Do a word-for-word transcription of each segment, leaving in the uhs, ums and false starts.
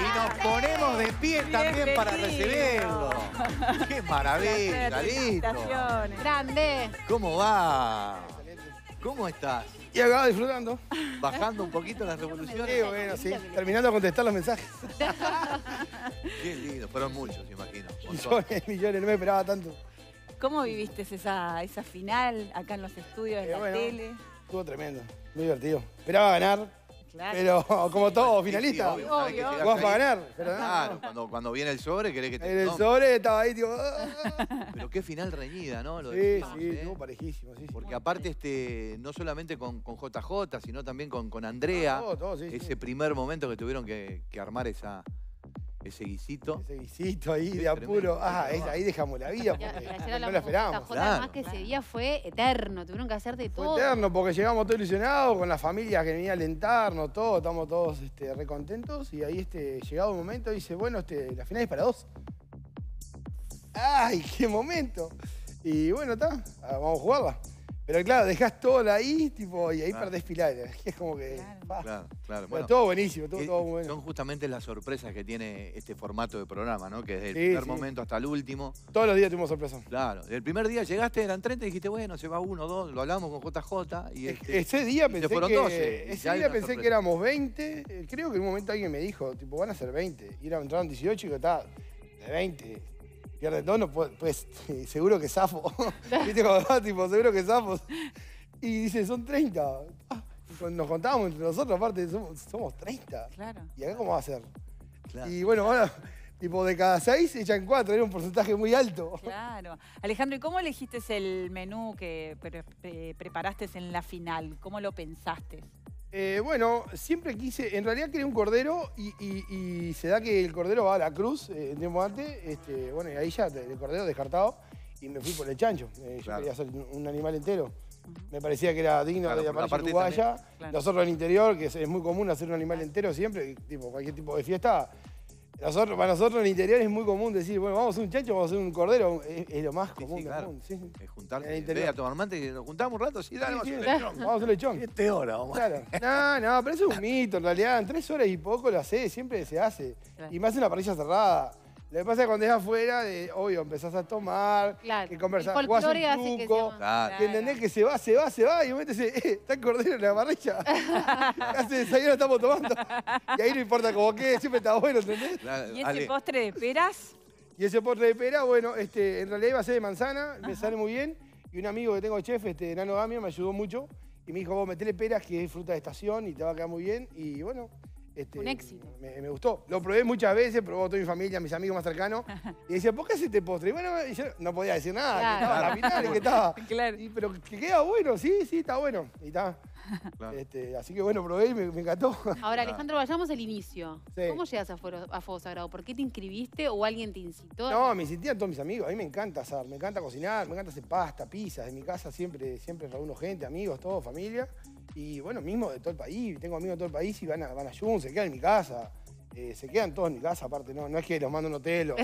Y nos ponemos de pie también para recibirlo. ¡Qué maravilla, listo! ¡Grande! ¿Cómo va? ¿Cómo estás? Y acá disfrutando. Bajando un poquito las revoluciones. Sí, bueno, sí. Terminando de contestar los mensajes. Qué lindo. Fueron muchos, me imagino. Millones, millones. No me esperaba tanto. ¿Cómo viviste esa, esa final acá en los estudios, en eh, la bueno, tele? Estuvo tremendo. Muy divertido. Esperaba ganar. Claro. Pero como todo, finalista, sí, sí, obvio, obvio. Vas para ganar. Pero claro, no. cuando, cuando viene el sobre, querés que te... En el sobre estaba ahí, tipo... Pero qué final reñida, ¿no? Lo sí, de... sí, estuvo ¿eh? parejísimo. Sí, Porque sí. aparte, este no solamente con, con J J, sino también con, con Andrea, ah, todo, todo, sí, ese sí. primer momento que tuvieron que, que armar esa... Ese guisito. Ese guisito ahí, de apuro. Ah, ahí dejamos la vida porque no la, la esperábamos. Claro. Además que ese día fue eterno, tuvieron que hacer de fue todo. eterno porque llegamos todos ilusionados con la familia que venía a alentarnos, todos, estamos todos este, recontentos. Y ahí este, llegado un momento dice, bueno, este, la final es para dos. ¡Ay, qué momento! Y bueno, está, vamos a jugarla. Pero claro, dejás todo ahí, tipo, y ahí claro. perdés pilares. Es como que... Claro, bah. claro. claro. Bueno, todo buenísimo, todo, es, todo bueno. Son justamente las sorpresas que tiene este formato de programa, ¿no? Que desde sí, el primer sí. momento hasta el último. Todos los días tuvimos sorpresas. Claro. El primer día llegaste, eran treinta y dijiste, bueno, se va uno, dos, lo hablamos con J J. Y este, ese día pensé se fueron doce, que... Ese día pensé sorpresa. que éramos veinte. Creo que en un momento alguien me dijo, tipo, van a ser veinte. Y era, entraron dieciocho y está de veinte. Pierde todo, no, pues seguro que zafo. ¿Viste cómo va? Tipo, seguro que zafo. Y dice, son treinta. Nos contábamos entre nosotros, aparte, somos, somos treinta. Claro. ¿Y acá cómo va a ser? Claro. Y bueno, ahora, tipo, de cada seis echan cuatro, era un porcentaje muy alto. Claro. Alejandro, ¿y cómo elegiste el menú que pre pre preparaste en la final? ¿Cómo lo pensaste? Eh, bueno, siempre quise, en realidad quería un cordero y, y, y se da que el cordero va a la cruz, eh, el tiempo antes, este, bueno, y ahí ya el cordero descartado y me fui por el chancho. Eh, yo claro. quería hacer un animal entero. Me parecía que era digno claro, de la parte uruguaya. Claro. Nosotros en el interior, que es, es muy común hacer un animal entero siempre, tipo, cualquier tipo de fiesta. Nosotros, para nosotros en el interior es muy común decir, bueno, vamos a hacer un chancho, vamos a hacer un cordero. Es, es lo más común. Sí, sí, claro. común. Sí, sí. Es juntarse en el a tomar mate y nos juntamos un rato, sí, dale, sí, vamos, sí, a sí. vamos a hacer lechón. Siete horas, vamos claro. No, no, pero eso es un mito, en realidad. En tres horas y poco lo hace, siempre se hace. Claro. Y más en la parrilla cerrada. Lo que pasa es que cuando es afuera, de, obvio, empezás a tomar, claro. que conversás, jugás un truco, que, claro. que entendés que se va, se va, se va, y vos dices, eh, está el cordero en la parrilla. Hace desayuno estamos tomando. Y ahí no importa como que siempre está bueno, ¿entendés? Claro. ¿Y ese Ale. postre de peras? Y ese postre de pera, bueno, este, en realidad iba a ser de manzana, Ajá. me sale muy bien. Y un amigo que tengo, chef, este, Nanogamia, me ayudó mucho. Y me dijo, vos metele peras, que es fruta de estación, y te va a quedar muy bien. Y bueno... Este, un éxito. Me, me gustó. Lo probé muchas veces, probó toda mi familia, mis amigos más cercanos. Y decía, ¿por qué haces este postre? Y bueno, yo no podía decir nada, claro. que estaba la final, que estaba... Claro. Y, pero que queda bueno, sí, sí, está bueno. Y está... Claro. Este, así que bueno, probé y me, me encantó. Ahora, Alejandro, vayamos al inicio. Sí. ¿Cómo llegas a Fuego, a Fuego Sagrado? ¿Por qué te inscribiste o alguien te incitó? No, me incitían todos mis amigos. A mí me encanta asar, me encanta cocinar, me encanta hacer pasta, pizzas. En mi casa siempre, siempre reúno gente, amigos, todo, familia. Y bueno, mismo de todo el país. Tengo amigos de todo el país y van a, van a Young, se quedan en mi casa. Eh, se quedan todos en mi casa, aparte, no, no es que los mando a un hotel. O,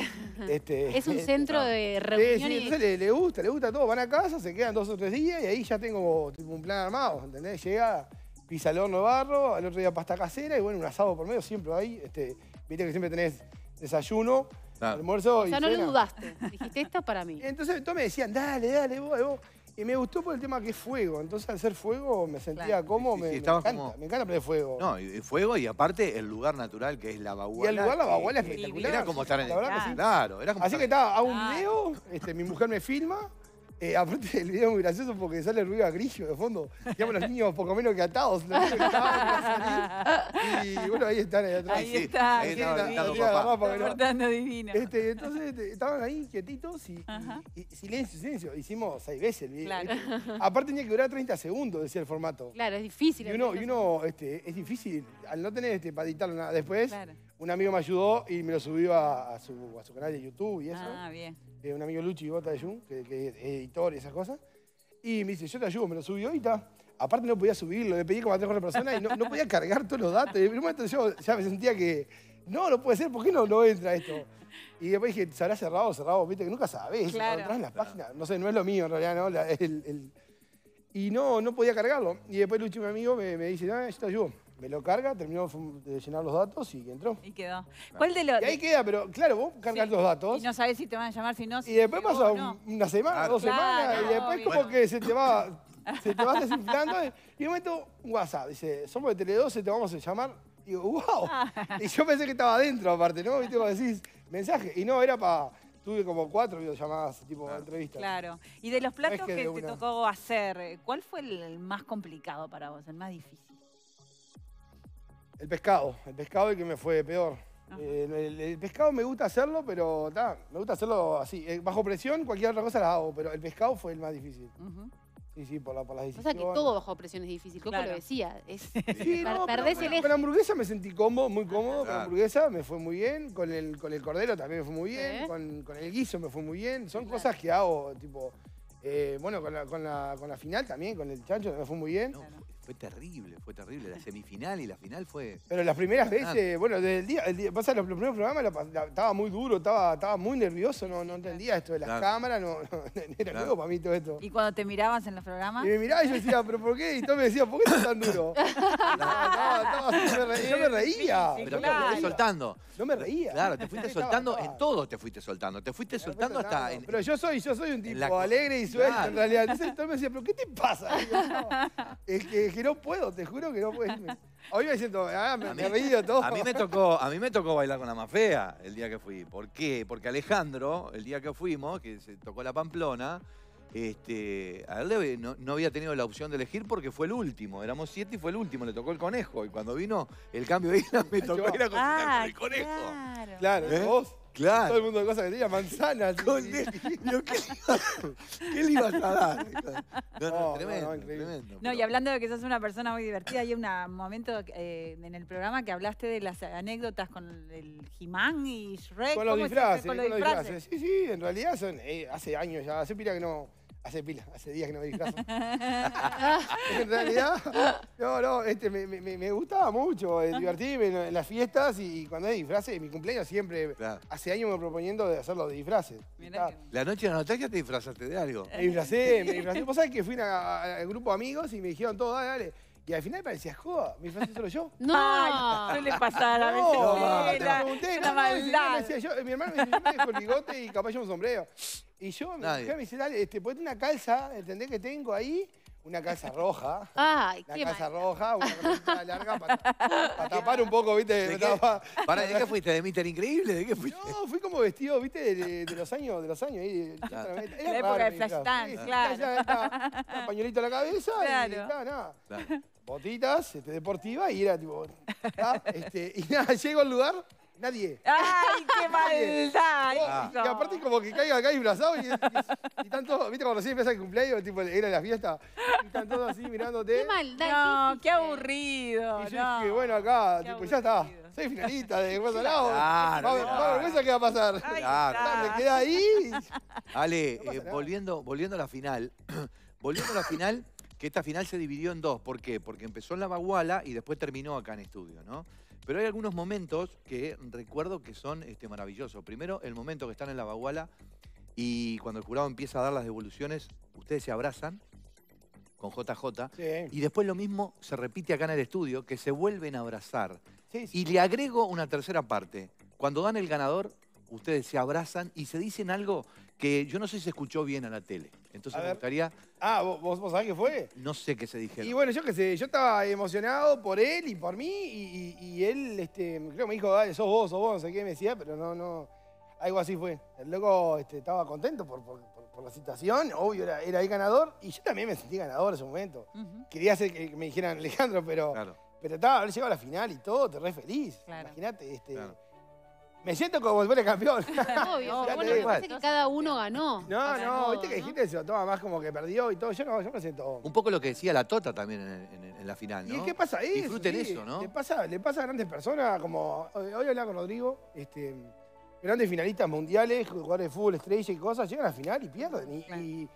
este, es un centro de reunión. Sí, sí, y... le, le gusta, le gusta todo. Van a casa, se quedan dos o tres días y ahí ya tengo tipo, un plan armado, ¿entendés? Llega, pisa el horno de barro, al otro día pasta casera y bueno, un asado por medio siempre ahí. Este, viste que siempre tenés desayuno, claro. almuerzo o sea, y no cena. Lo dudaste, dijiste esto para mí. Entonces todos me decían, dale, dale, vos, vos. Y me gustó por el tema que es fuego. Entonces, al ser fuego, me sentía claro. cómodo. Sí, sí, me, me, encanta, como... me encanta prender fuego. No, y fuego y aparte el lugar natural que es la baguala. Y el lugar la baguala es espectacular. Era como estar en el... Claro. claro era como Así estar... que estaba, hago un video, este, mi mujer me filma. Eh, aparte, el video es muy gracioso porque sale el ruido a grillo de fondo. Digamos, los niños poco menos que atados. Los niños que ataban, y bueno, ahí están, ahí atrás. Ahí está. Ahí está divino. Este, entonces, este, estaban ahí quietitos y, y, y silencio, silencio. Hicimos seis veces el video. Claro. Este. Aparte, tenía que durar treinta segundos, decía el formato. Claro, es difícil. Y uno, y uno este, es difícil al no tener este, para editarlo nada. Después, claro. un amigo me ayudó y me lo subió a, a, su, a su canal de YouTube y eso. Ah, bien. Eh, un amigo Luchi Bota de Young, que, que es editor y esas cosas. Y me dice, yo te ayudo, me lo subí ahorita. Aparte no podía subirlo, le pedí como a tres o cuatro personas y no, no podía cargar todos los datos. Y en un momento yo ya me sentía que, no, no puede ser, ¿por qué no, no entra esto? Y después dije, ¿se habrá cerrado, cerrado? Viste que nunca sabés. Claro. Entras en las páginas, no sé, no es lo mío en realidad, ¿no? La, el, el... Y no, no podía cargarlo. Y después Luchi, mi amigo, me, me dice, no, yo te ayudo. me lo carga, terminó de llenar los datos y entró. Y quedó. ¿Cuál de los...? Y ahí queda, pero claro, vos cargas sí. los datos. Y no sabés si te van a llamar, si no... Y después si pasa no. una semana, claro. dos semanas, claro, y después no, como bueno. que se te va... Se te va desinflando. Y me meto un WhatsApp. Dice, somos de Tele doce, te vamos a llamar. Y digo, wow. Y yo pensé que estaba adentro, aparte, ¿no? Viste, como decís, mensaje. Y no, era para... Tuve como cuatro videollamadas, tipo claro. entrevistas. Claro. Y de los platos no es que, que una... te tocó hacer, ¿cuál fue el más complicado para vos, el más difícil? El pescado. El pescado el que me fue peor. Eh, el, el pescado me gusta hacerlo, pero ta, me gusta hacerlo así. Bajo presión, cualquier otra cosa la hago, pero el pescado fue el más difícil. Uh-huh. Sí, sí, por, la, por las decisiones. O sea que todo bajo presión es difícil. Coco claro. lo decía. Es, sí, no, perdés el eje. Con la hamburguesa me sentí cómodo, muy cómodo. Claro. Con la hamburguesa me fue muy bien. Con el, con el cordero también me fue muy bien. ¿Eh? Con, con el guiso me fue muy bien. Son claro. cosas que hago, tipo... Eh, bueno, con la, con, la, con la final también, con el chancho me fue muy bien. No, fue, fue terrible, fue terrible. La semifinal y la final fue... Pero las primeras veces, bueno, desde el día... El día pasa, los, los primeros programas la, la, estaba muy duro, estaba, estaba muy nervioso, no, no entendía esto de las claro. cámaras, no, no, era claro. nuevo para mí todo esto. ¿Y cuando te mirabas en los programas? Y me miraba y yo decía, ¿pero por qué? Y todo me decía, ¿por qué estás tan duro? No, yo me reía. Pero claro. te fuiste soltando. No me reía. Claro, te fuiste soltando, estaba, en todo te fuiste soltando. Te fuiste soltando hasta... En, pero yo soy, yo soy un tipo alegre y suelto, claro. en realidad. Entonces todo me decía, ¿pero qué te pasa? Yo, no, es que, que no puedo, te juro que no puedo. Hoy me siento, ah, me, mí, me he reído todo. A mí me tocó, a mí me tocó bailar con la más fea el día que fui. ¿Por qué? Porque Alejandro, el día que fuimos, que se tocó la Pamplona, este, a él no, no había tenido la opción de elegir porque fue el último. Éramos siete y fue el último, le tocó el conejo. Y cuando vino el cambio de isla, me tocó ir a cocinar ah, con el conejo. Claro, claro. ¿Eh? ¿Vos? Claro. Todo el mundo de cosas que tenía, manzanas. Digo, ¿qué, ¿qué le ibas a dar? No, no, no, tremendo, no, no, tremendo. No, pero... y hablando de que sos una persona muy divertida, hay un momento eh, en el programa que hablaste de las anécdotas con el He-Man y Shrek. Con los disfraces, con los disfraces. Sí, sí, en realidad son, eh, hace años ya, hace pila que no... Hace pila, hace días que no me disfrazo. En realidad, no, no, este, me, me, me gustaba mucho eh, divertirme en, en las fiestas y, y cuando hay disfraces, en mi cumpleaños siempre, claro. hace años me proponiendo de hacerlo de disfraces. Mirá que... La noche de la notaria te disfrazaste de algo. Me disfracé, me disfracé. Vos sabés que fui al grupo de amigos y me dijeron todo, dale, dale. Y al final parecía joda, me disfrazé solo yo. No, ay, suele pasar a veces. No, te pregunté, no, no, decía, yo, mi hermano me dijo, yo me dejo el bigote y capaz yo un sombrero. Y yo me dije, me dice, dale, este, ponete una calza, ¿entendés que tengo ahí? Una calza roja. Ay, una qué calza mal. roja, una calza larga para, para tapar un poco, ¿viste? ¿De, ¿De, qué? Para, ¿de qué fuiste? ¿De Mister Increíble? ¿De qué fuiste? No, fui como vestido, ¿viste? De, de los años, de los años. De, claro. La raro, época del flash dance, claro. Un pañuelito a la cabeza claro. y nada, nada. Claro. Botitas, este, deportivas y era tipo... Este, y nada, llego al lugar... Nadie. ¡Ay, qué maldad! Y aparte como que caiga acá disfrazado y, y, y tanto, viste cuando recién empieza el cumpleaños, tipo era la fiesta, y están todos así mirándote. ¡Qué maldad! No, qué aburrido. Y yo no. dije, bueno, acá, tipo, ya está. Soy finalista de Fuego Sagrado. Claro, vamos, claro. vamos, ¿eso qué va a pasar? Ay, claro. Claro. Me queda ahí. Ale, no eh, volviendo, volviendo a la final, volviendo a la final, que esta final se dividió en dos. ¿Por qué? Porque empezó en la Baguala y después terminó acá en estudio, ¿no? Pero hay algunos momentos que recuerdo que son este, maravillosos. Primero, el momento que están en la Baguala y cuando el jurado empieza a dar las devoluciones, ustedes se abrazan con J J. Sí. Y después lo mismo se repite acá en el estudio, que se vuelven a abrazar. Sí, sí. Y le agrego una tercera parte. Cuando dan el ganador, ustedes se abrazan y se dicen algo que yo no sé si se escuchó bien a la tele. Entonces me gustaría... Ah, ¿vos, ¿vos sabés qué fue? No sé qué se dijeron. Y bueno, yo qué sé, yo estaba emocionado por él y por mí y, y, y él, este, creo que me dijo, dale, sos vos, sos vos, no sé qué me decía, pero no, no, algo así fue. El loco este, estaba contento por, por, por, por la situación, obvio, era, era el ganador y yo también me sentí ganador en ese momento. Uh-huh. Quería hacer que me dijeran Alejandro, pero, claro. pero estaba, haber llegado a la final y todo, te re feliz, claro. imagínate, este... Claro. Me siento como el campeón. Obvio, pero bueno, parece que cada uno ganó. No, no, viste que dijiste eso, toma más como que perdió y todo. Yo no, yo me siento... Un poco lo que decía la Tota también en, en, en la final, ¿no? ¿Y qué pasa ahí? Disfruten sí, eso, ¿no? Le pasa, le pasa a grandes personas, como... Hoy hablaba con Rodrigo, este, grandes finalistas mundiales, jugadores de fútbol, estrella y cosas, llegan a la final y pierden. Y, y,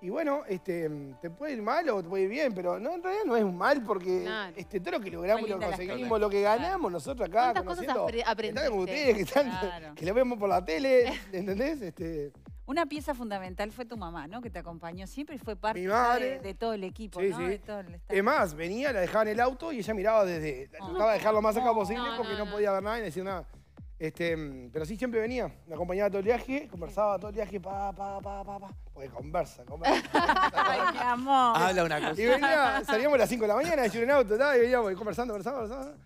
y bueno, este, te puede ir mal o te puede ir bien, pero no, en realidad no es un mal porque no, este, todo lo que logramos, lo conseguimos, lo que ganamos, nosotros acá conociendo, cosas están con ustedes, que, están, claro. que lo vemos por la tele, ¿entendés? Este, Una pieza fundamental fue tu mamá, ¿no? Que te acompañó siempre y fue parte de, de todo el equipo, sí, ¿no? Sí. De todo el... Además, venía, la dejaba en el auto y ella miraba desde... Oh. Trataba de dejarlo más acá posible no, porque no, no. no podía ver nada y decir nada. Este, pero sí, siempre venía. Me acompañaba todo el viaje, conversaba todo el viaje, pa, pa, pa, pa, pa. Porque conversa, conversa. Ay, mi amor. Habla una cosa. Y venía, salíamos a las cinco de la mañana, desayuné en auto, ¿tá? Y veníamos conversando, conversando, conversando.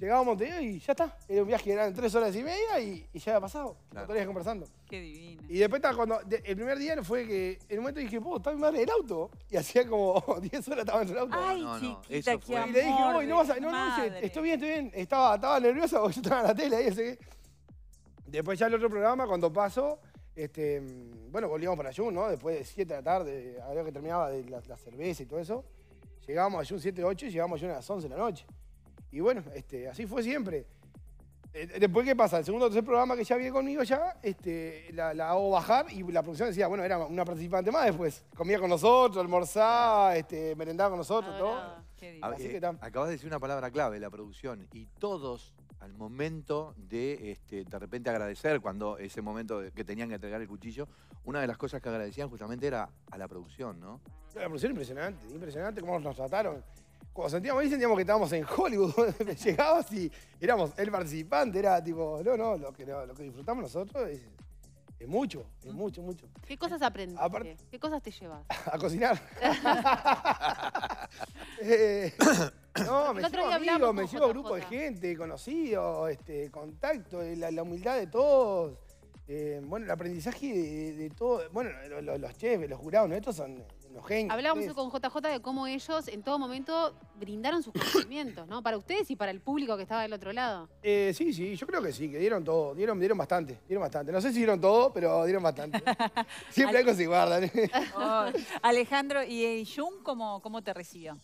Llegábamos de y ya está. Era un viaje que eran tres horas y media y, y ya había pasado. Claro. Todos los días conversando. Qué divino. Y después, cuando de, el primer día fue que en un momento dije, vos, está mi madre en el auto. Y hacía como diez horas estaba en el auto. Ay, no, no, chiquita, qué amor. Y le dije, vos, no vas a... No, no, dice, estoy bien, estoy bien. Estaba, estaba nerviosa porque yo estaba en la tele ahí, así que... Después ya el otro programa, cuando pasó, este, bueno, volvíamos para Jun, ¿no? Después de siete de la tarde, a lo que terminaba de la, la cerveza y todo eso. Llegábamos a Jun siete, ocho y llegábamos a Jun a las once de la noche. Y bueno, este, así fue siempre. Después, ¿qué pasa? El segundo o tercer programa que ya había conmigo ya, este, la, la hago bajar y la producción decía, bueno, era una participante más después. Comía con nosotros, almorzaba, este, merendaba con nosotros, adorado. Todo. Qué así eh, que tam... Acabas de decir una palabra clave, la producción. Y todos, al momento de este, de repente agradecer, cuando ese momento que tenían que entregar el cuchillo, una de las cosas que agradecían justamente era a la producción, ¿no? La producción impresionante, impresionante cómo nos trataron. Cuando sentíamos ahí, sentíamos que estábamos en Hollywood. Llegabas y éramos el participante. Era tipo, no, no, lo que, lo que disfrutamos nosotros es, es mucho, es mucho, mucho. ¿Qué cosas aprendiste? Aparte, ¿qué cosas te llevas? A cocinar. eh, no, me llevo amigos, me llevo grupo de gente, conocidos, este, contacto, la, la humildad de todos. Eh, bueno, el aprendizaje de, de todo. Bueno, los, los chefs, los jurados, ¿no? Estos son... Genios, hablábamos ustedes. Con J J de cómo ellos en todo momento brindaron sus conocimientos, ¿no? Para ustedes y para el público que estaba del otro lado. Eh, sí, sí, yo creo que sí, que dieron todo, dieron, dieron bastante, dieron bastante. No sé si dieron todo, pero dieron bastante. Siempre algo se guardan. Oh. Alejandro, ¿y Jun cómo, cómo te recibió?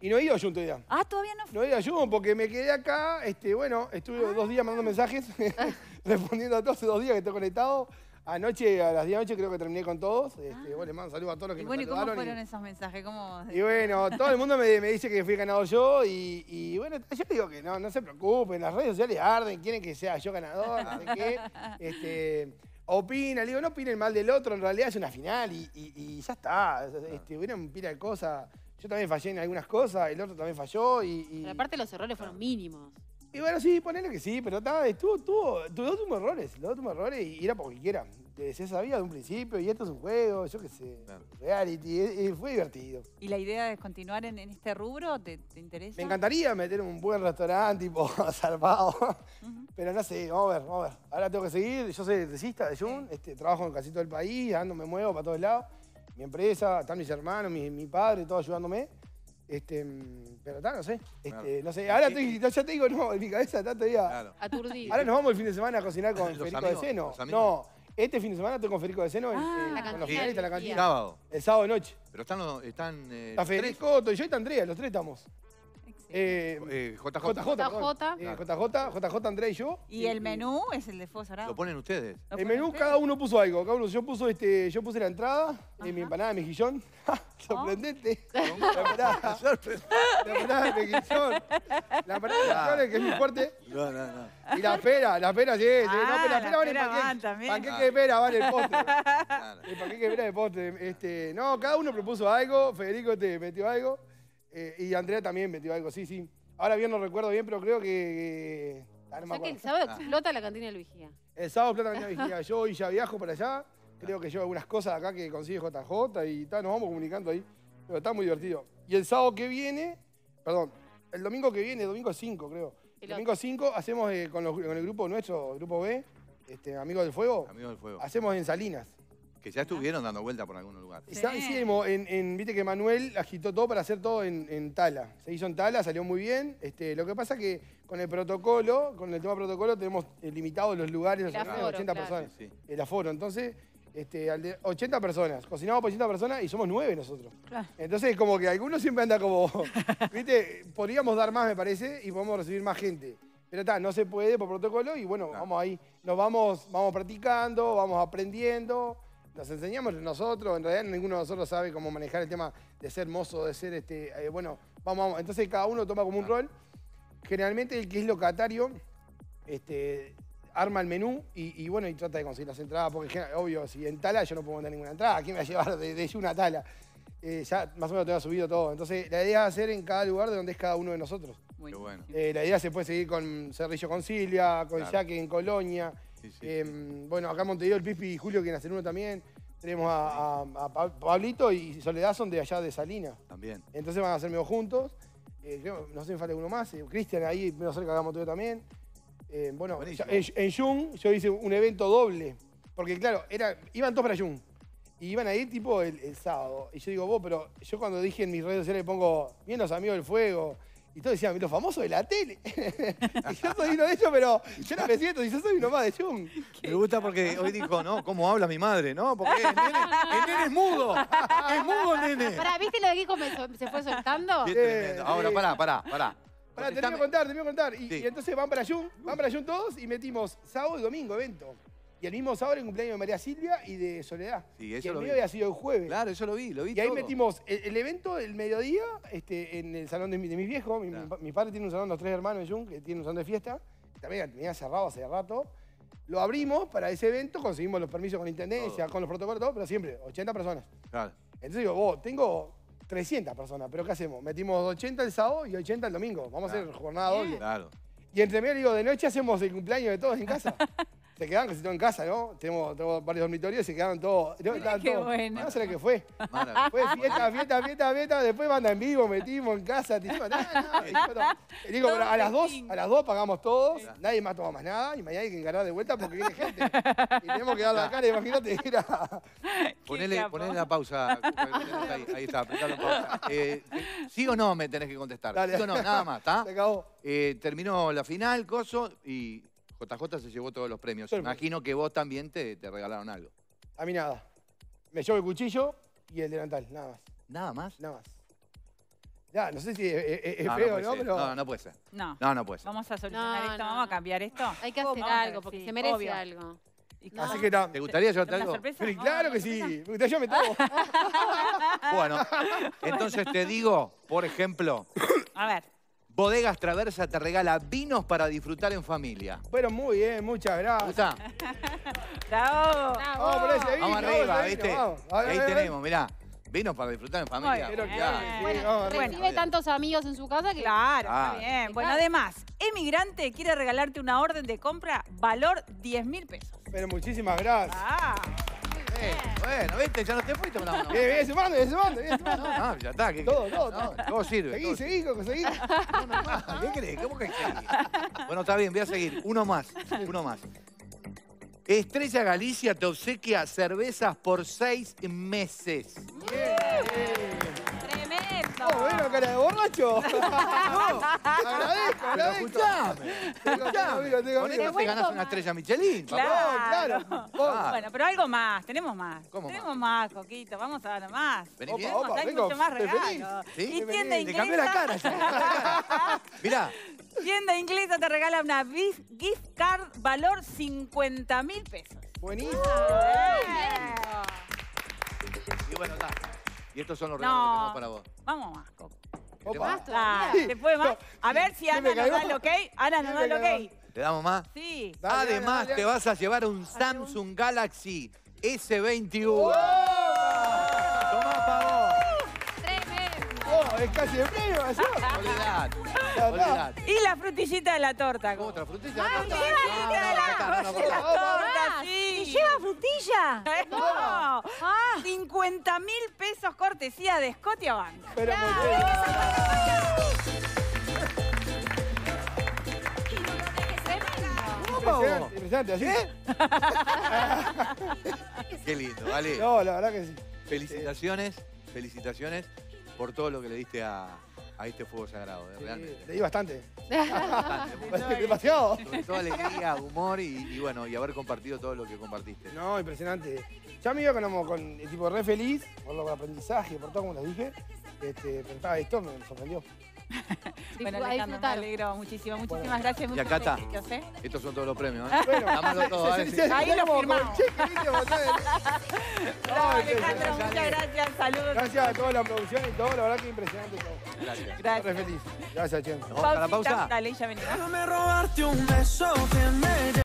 Y no he ido a Jun todavía. Ah, todavía no fui. No he ido a Jun porque me quedé acá, este, bueno, estuve ah. dos días mandando mensajes, respondiendo a todos hace dos días que estoy conectado. Anoche, a las diez de la noche, creo que terminé con todos. Este, ah. Bueno, les mando saludos a todos los que y bueno, me saludaron. ¿Y cómo fueron y, esos mensajes? ¿Cómo... Y bueno, todo el mundo me, me dice que fui ganador yo. Y, y bueno, yo digo que no, no se preocupen. Las redes sociales arden, quieren que sea yo ganador, no sé qué. Este, opina, le digo, no opinen mal del otro. En realidad es una final y, y, y ya está. Este, hubieron pila de cosas. Yo también fallé en algunas cosas, el otro también falló. Y, y... Pero aparte los errores fueron mínimos. Y bueno, sí, ponele que sí, pero estaba, estuvo, estuvo, dos tuvimos errores, dos tuvimos errores y era por cualquiera. Se sabía de un principio y esto es un juego, yo qué sé, claro. Reality, y, y fue divertido. ¿Y la idea de continuar en, en este rubro te, te interesa? Me encantaría meter un buen restaurante, tipo, salvado, uh-huh. Pero no sé, vamos a ver, vamos a ver. Ahora tengo que seguir, yo soy electricista de Jun, sí. este, trabajo en casi todo el país, ando, me muevo para todos lados. Mi empresa, están mis hermanos, mi, mi padre, todos ayudándome. Este, pero está, no sé. Este, claro. No sé. Ahora estoy, ya te digo, no, en mi cabeza está todavía. Claro. Aturdido. Ahora nos vamos el fin de semana a cocinar con Federico Desseno. No, este fin de semana estoy con Federico Desseno ah, eh, con los finalistas de la cantina. El sábado. El sábado de noche. Pero están los. Están, eh, está Federico, estoy yo y está Andrea, los tres estamos. Eh, eh, J J. J J, J J. Eh, J J, J J, André y yo. ¿Y, y el menú es el de Fuego Sagrado? ¿Lo ponen ustedes? ¿Lo el menú, ustedes? Cada uno puso algo. Cada uno, yo, puso este, yo puse la entrada, eh, mi empanada de mejillón. Sorprendente. ¿No? La empanada de mejillón. La empanada de mejillón, que es muy fuerte. No, no, no. Y la pera, la pera, sí. Ah, sí. No, pero la pera vale el panqueque. Panqueque de pera vale el postre. Claro. El panqueque de pera de postre. Este, no, cada uno propuso algo. Federico te metió algo. Eh, y Andrea también metió algo, sí, sí. Ahora bien no recuerdo bien, pero creo que... Ah, no o sea que el sábado explota la cantina del Vigía. El sábado explota la cantina del Vigía. Yo hoy ya viajo para allá. Creo que llevo algunas cosas acá que consigue J J y ta, nos vamos comunicando ahí. Pero está muy divertido. Y el sábado que viene... Perdón, el domingo que viene, domingo cinco creo. El domingo cinco hacemos eh, con, los, con el grupo nuestro, Grupo B, este, Amigos del Fuego. Amigos del Fuego. Hacemos en Salinas. Que ya estuvieron dando vuelta por algún lugar. Sí. Hicimos, en, en, viste que Manuel agitó todo para hacer todo en, en Tala. Se hizo en Tala, salió muy bien. Este, lo que pasa que con el protocolo, con el tema protocolo, tenemos limitados los lugares el a aforo, ochenta claro. personas. Sí. El aforo. Entonces, este, al de ochenta personas. Cocinamos por ochenta personas y somos nueve nosotros. Claro. Entonces, como que algunos siempre anda como... viste, podríamos dar más, me parece, y podemos recibir más gente. Pero está, no se puede por protocolo y bueno, claro. vamos ahí. Nos vamos, vamos practicando, vamos aprendiendo... Nos enseñamos nosotros, en realidad ninguno de nosotros sabe cómo manejar el tema de ser mozo, de ser, este eh, bueno, vamos, vamos. Entonces cada uno toma como un rol. Generalmente el que es locatario, este, arma el menú y, y bueno, y trata de conseguir las entradas, porque obvio, si en tala yo no puedo vender ninguna entrada, ¿quién me va a llevar de, de una tala? Eh, ya más o menos te va subido todo. Entonces, la idea es hacer en cada lugar de donde es cada uno de nosotros. Muy bueno. Eh, la idea se puede seguir con Cerrillo con Silvia, con claro. Jaque en Colonia. Sí, sí, eh, sí. Bueno, acá en Montevideo, el Pispi y Julio quieren hacer uno también. Tenemos a, a, a Pablito y Soledad, son de allá de Salinas. También. Entonces van a hacer medio juntos. Eh, creo, no sé si me falta uno más. Eh, Cristian ahí, menos cerca de Montevideo también. Eh, bueno, ya, en, en Jung yo hice un evento doble. Porque claro, era, iban todos para Jung. Y iban ahí tipo el, el sábado. Y yo digo, vos, pero yo cuando dije en mis redes sociales, pongo, bien los amigos del fuego. Y todos decían, los famosos de la tele. Y yo soy uno de ellos, pero yo no me siento, y yo soy uno más de Jung. Me gusta porque hoy dijo, no, ¿cómo habla mi madre? No, porque el nene, el nene es mudo. Es mudo el nene. Pará, ¿viste lo de Kiko me, se fue soltando? Sí, sí. Ahora, pará, pará, pará. Pará, te voy a contar, te voy a contar. Y, sí. y entonces van para Jung, van para Jung todos y metimos sábado y domingo evento. Y el mismo sábado era el cumpleaños de María Silvia y de Soledad. Sí, eso lo vi. El mío había sido el jueves. Claro, eso lo vi, lo vi Y todo. Ahí metimos el, el evento del mediodía este, en el salón de, de mis viejos. Mi, claro. mi, mi padre tiene un salón, los tres hermanos en Jung, que tiene un salón de fiesta. También tenía cerrado hace rato. Lo abrimos para ese evento, conseguimos los permisos con la intendencia, todo. con los protocolos, todo, pero siempre, ochenta personas. Claro. Entonces digo, vos, tengo trescientas personas, pero ¿qué hacemos? Metimos ochenta el sábado y ochenta el domingo. Vamos claro. a hacer jornada doble. Claro. Y entre medio digo, de noche hacemos el cumpleaños de todos en casa. Se quedaron casi todos en casa, ¿no? Tenemos, tenemos varios dormitorios y se quedaron todos. No, qué todos. Bueno. No sé lo que fue. Maravilla. Fue fiesta, fiesta, fiesta, fiesta. Después banda en vivo, metimos en casa. Tijimos, nah, nah, tijimos, nah. Digo, pero a las dos, a las dos pagamos todos. Sí. Nadie más toma más nada. Y mañana hay que encarar de vuelta porque viene gente. Y tenemos que dar la cara, imagínate. Era... Ponele, ponele la pausa. Ahí, ahí está, apretalo pausa. Eh, sí o no me tenés que contestar. Dale. Sí o no, nada más, ¿está? Se acabó. Eh, terminó la final, coso, y... J J se llevó todos los premios. Pero imagino que vos también te, te regalaron algo. A mí nada. Me llevo el cuchillo y el delantal, nada más. ¿Nada más? Nada más. Ya, no sé si es, es, es no, feo, ¿no? Pero... No, no puede ser. No, no, no puede ser. Vamos a solucionar no, esto, no. vamos a cambiar esto. Hay que hacer algo, porque sí, se merece obvio. algo. No. Así que no. ¿Te gustaría llevarte algo? Sorpresa, sí, claro que sorpresa. sí. Me gustaría, yo me tomo. Bueno, entonces te digo, por ejemplo... A ver. Bodegas Traversa te regala vinos para disfrutar en familia. Bueno, muy bien, muchas gracias. ¿Gusta? ¡Bravo! ¡Vamos por ese vino! Vamos arriba, vino, ¿viste? Vamos. Ver, Ahí tenemos, mirá. Vinos para disfrutar en familia. Bueno, claro. bueno, sí, recibe bueno. tantos amigos en su casa que... Claro, ah, muy bien. Bueno, además, Emigrante quiere regalarte una orden de compra valor diez mil pesos. Pero muchísimas gracias. Ah. Eh, bueno, viste, ya no te fuiste con la mano. Viene sumando, viene sumando, viene sumando. No, no, ya está. ¿Qué, todo, todo, no, todo. Todo sirve. Seguí, todo seguí, Coco, seguí. No, no, no, ¿qué crees? ¿Cómo que seguí? Bueno, está bien, voy a seguir. Uno más, uno más. Estrella Galicia te obsequia cervezas por seis meses. Bien. ¡Tremendo! Oh, bueno, cara de borracho. No, agradezco, agradezco. Pero escuchame. Con esto te ganás una estrella Michelin. Claro, claro. Bueno, pero algo más, tenemos más. ¿Cómo más? Tenemos más, Coquito, vamos a dar más. Venís bien. Hay mucho más regalos. Y Tienda Inglesa... Te cambió la cara. Mirá. Tienda Inglesa te regala una gift card valor cincuenta mil pesos. Buenísimo. Y bueno, está. Y estos son los regalos no. que tenemos para vos. Vamos más, Coco. ¿Te más todavía? Ah, ¿te puede más? A ver si Ana nos da el ok. Ana nos da el ok. ¿Le damos más? Sí. Dale, Además, dale, dale. te vas a llevar un Samsung Galaxy S veintiuno. ¡Wow! Tomá para vos. ¡Tremendo! Oh, es casi de premio, ¿no? Soledad. Soledad. Y la frutillita de la torta. ¿Cómo? ¿Otra frutilla de la torta? ¡Ah, lleva frutilla de la torta! ¡Sí! ¿Lleva frutilla? ¡No! cincuenta mil pesos cortesía de Scotiabank. Pero muy bien. Impresionante, ¿así? Qué lindo, vale. No, la verdad que sí. Felicitaciones, felicitaciones por todo lo que le diste a... a este fuego sagrado, ¿eh? Sí, realmente. Leí bastante. bastante. Demasiado. Sobre todo alegría, humor y, y bueno, y haber compartido todo lo que compartiste. No, impresionante. Ya me iba con, con el tipo re feliz, por los aprendizajes, por todo como les dije. Este, pero estaba esto, me sorprendió. Bueno, Alejandro, me alegro muchísimo. Muchísimas bueno. gracias. Y acá está. ¿Eh? Estos son todos los premios, ¿eh? Bueno, dámoslo todo. Ahí lo firmamos. No, Alejandro, muchas gracias. Saludos. Gracias a toda la producción y todo. La verdad que impresionante todo. Gracias. Gracias. Estoy feliz. Gracias, Chen. ¿Vamos a la pausa? Dale, ya venimos.